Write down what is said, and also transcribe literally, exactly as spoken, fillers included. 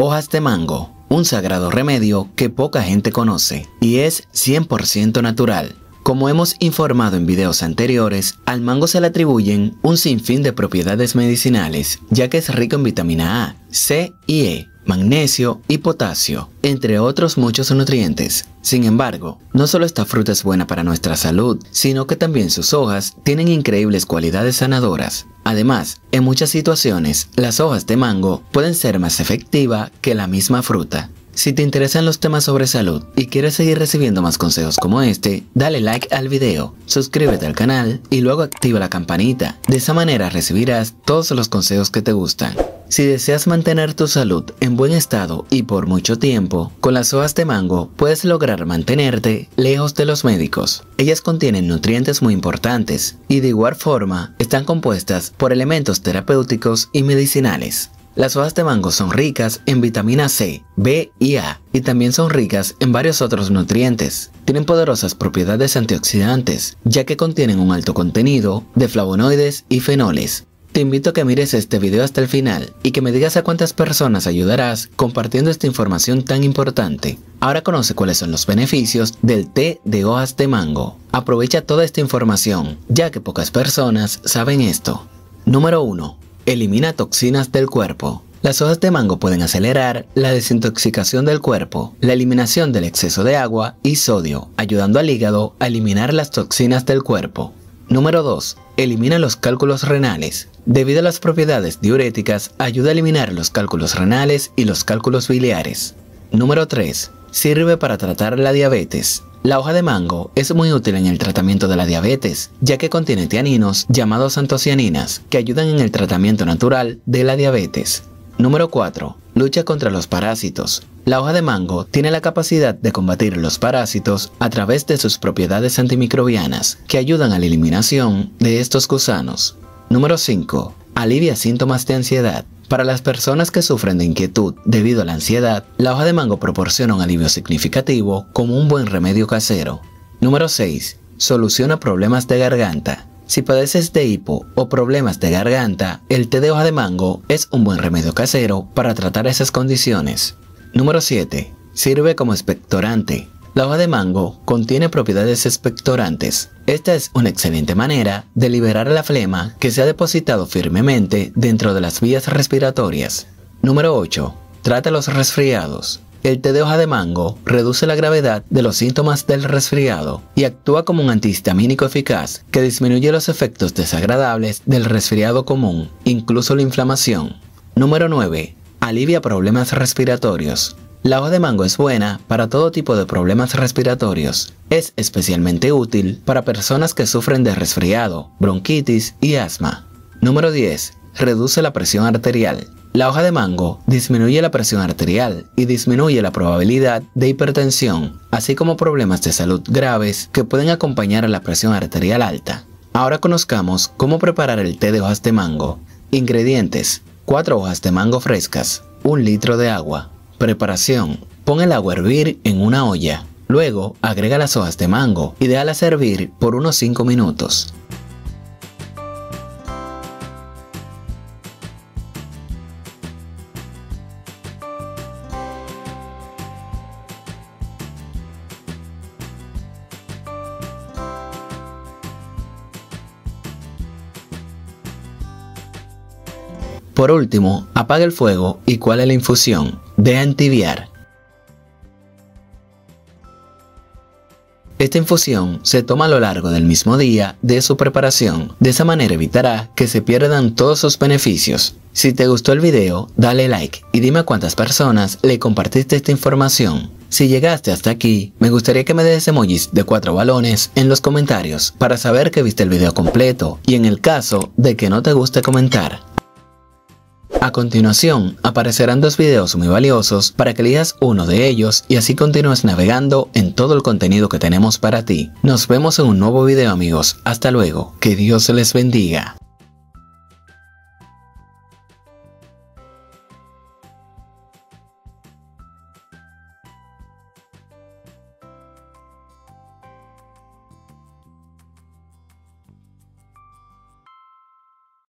Hojas de mango, un sagrado remedio que poca gente conoce y es cien por ciento natural. Como hemos informado en videos anteriores, al mango se le atribuyen un sinfín de propiedades medicinales, ya que es rico en vitamina A, C y E, magnesio y potasio, entre otros muchos nutrientes. Sin embargo, no solo esta fruta es buena para nuestra salud, sino que también sus hojas tienen increíbles cualidades sanadoras. Además, en muchas situaciones, las hojas de mango pueden ser más efectivas que la misma fruta. Si te interesan los temas sobre salud y quieres seguir recibiendo más consejos como este, dale like al video, suscríbete al canal y luego activa la campanita. De esa manera recibirás todos los consejos que te gustan. Si deseas mantener tu salud en buen estado y por mucho tiempo, con las hojas de mango puedes lograr mantenerte lejos de los médicos. Ellas contienen nutrientes muy importantes y de igual forma están compuestas por elementos terapéuticos y medicinales. Las hojas de mango son ricas en vitamina C, B y A y también son ricas en varios otros nutrientes. Tienen poderosas propiedades antioxidantes, ya que contienen un alto contenido de flavonoides y fenoles. Te invito a que mires este video hasta el final y que me digas a cuántas personas ayudarás compartiendo esta información tan importante. Ahora conoce cuáles son los beneficios del té de hojas de mango. Aprovecha toda esta información, ya que pocas personas saben esto. Número uno. Elimina toxinas del cuerpo. Las hojas de mango pueden acelerar la desintoxicación del cuerpo, la eliminación del exceso de agua y sodio, ayudando al hígado a eliminar las toxinas del cuerpo. Número dos. Elimina los cálculos renales. Debido a las propiedades diuréticas, ayuda a eliminar los cálculos renales y los cálculos biliares. Número tres. Sirve para tratar la diabetes. La hoja de mango es muy útil en el tratamiento de la diabetes, ya que contiene tianinos llamados antocianinas, que ayudan en el tratamiento natural de la diabetes. Número cuatro. Lucha contra los parásitos. La hoja de mango tiene la capacidad de combatir los parásitos a través de sus propiedades antimicrobianas, que ayudan a la eliminación de estos gusanos. Número cinco. Alivia síntomas de ansiedad. Para las personas que sufren de inquietud debido a la ansiedad, la hoja de mango proporciona un alivio significativo como un buen remedio casero. Número seis. Soluciona problemas de garganta. Si padeces de hipo o problemas de garganta, el té de hoja de mango es un buen remedio casero para tratar esas condiciones. Número siete. Sirve como expectorante. La hoja de mango contiene propiedades expectorantes. Esta es una excelente manera de liberar la flema que se ha depositado firmemente dentro de las vías respiratorias. Número ocho. Trata los resfriados. El té de hoja de mango reduce la gravedad de los síntomas del resfriado y actúa como un antihistamínico eficaz que disminuye los efectos desagradables del resfriado común, incluso la inflamación. Número nueve. Alivia problemas respiratorios. La hoja de mango es buena para todo tipo de problemas respiratorios. Es especialmente útil para personas que sufren de resfriado, bronquitis y asma. Número diez. Reduce la presión arterial. La hoja de mango disminuye la presión arterial y disminuye la probabilidad de hipertensión, así como problemas de salud graves que pueden acompañar a la presión arterial alta. Ahora conozcamos cómo preparar el té de hojas de mango. Ingredientes: cuatro hojas de mango frescas, un litro de agua. Preparación. Pon el agua a hervir en una olla. Luego, agrega las hojas de mango y déjalas hervir por unos cinco minutos. Por último, apaga el fuego y cuela la infusión. Deja entibiar. Esta infusión se toma a lo largo del mismo día de su preparación. De esa manera evitará que se pierdan todos sus beneficios. Si te gustó el video, dale like y dime a cuántas personas le compartiste esta información. Si llegaste hasta aquí, me gustaría que me des emojis de cuatro balones en los comentarios para saber que viste el video completo y en el caso de que no te guste comentar. A continuación, aparecerán dos videos muy valiosos para que elijas uno de ellos y así continúes navegando en todo el contenido que tenemos para ti. Nos vemos en un nuevo video, amigos. Hasta luego. Que Dios les bendiga.